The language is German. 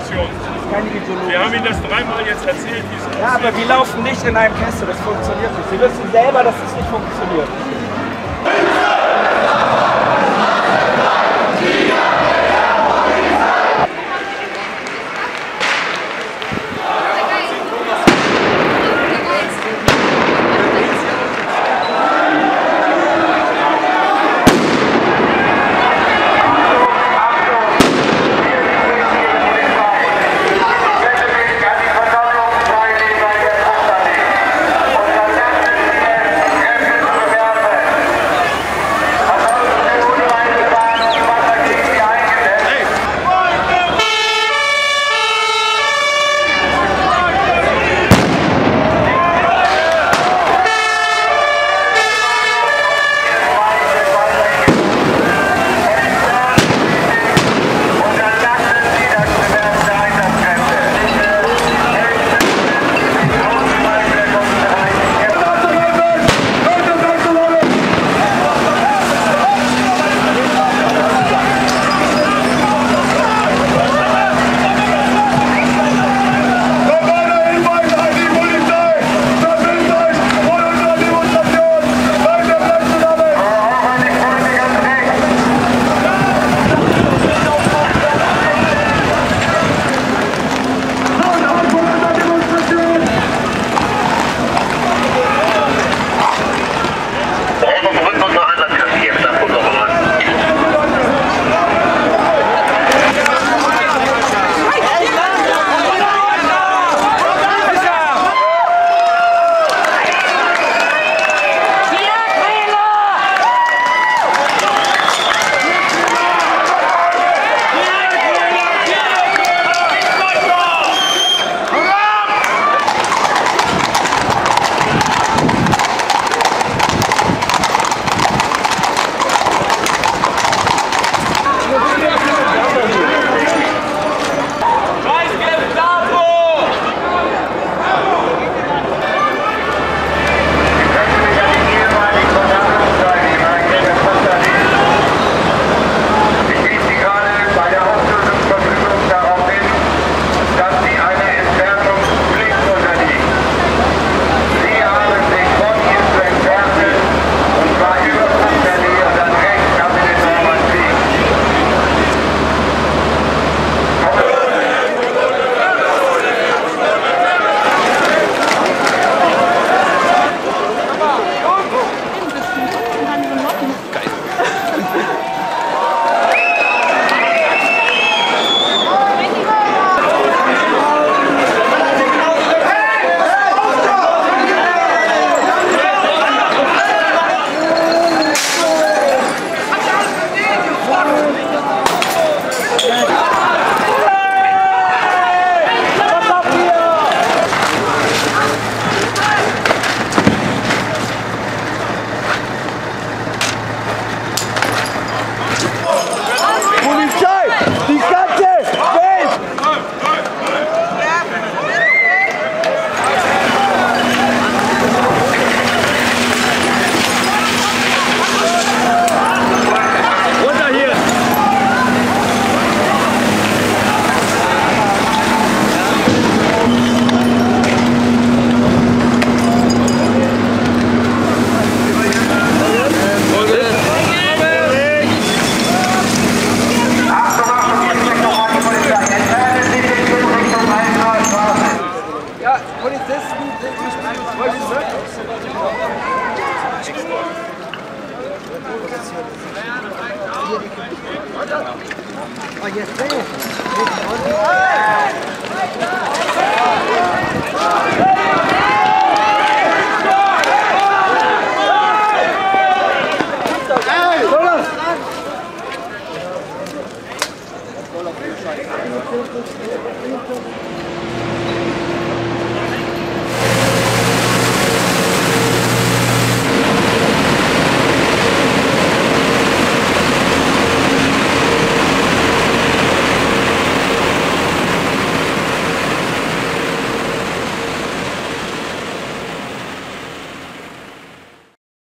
Diskussion. Wir haben Ihnen das dreimal jetzt erzählt. Ja, aber wir laufen nicht in einem Kessel, das funktioniert nicht. Sie wissen selber, dass es nicht funktioniert. Oh, yes, sir.